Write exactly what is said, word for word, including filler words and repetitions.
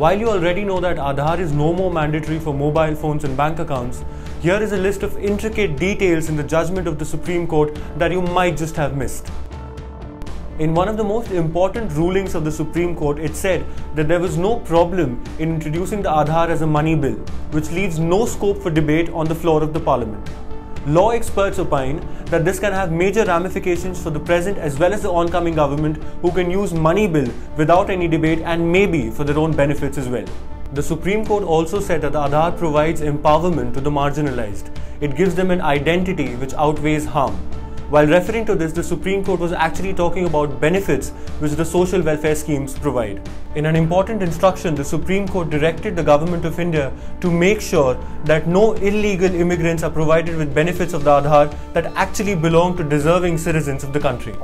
While you already know that Aadhaar is no more mandatory for mobile phones and bank accounts, here is a list of intricate details in the judgment of the Supreme Court that you might just have missed. In one of the most important rulings of the Supreme Court, it said that there was no problem in introducing the Aadhaar as a money bill, which leaves no scope for debate on the floor of the Parliament. Law experts opine that this can have major ramifications for the present as well as the oncoming government, who can use money bill without any debate and maybe for their own benefits as well. The Supreme Court also said that Aadhaar provides empowerment to the marginalized. It gives them an identity which outweighs harm. While referring to this, the Supreme Court was actually talking about benefits which the social welfare schemes provide. In an important instruction, the Supreme Court directed the Government of India to make sure that no illegal immigrants are provided with benefits of the Aadhaar that actually belong to deserving citizens of the country.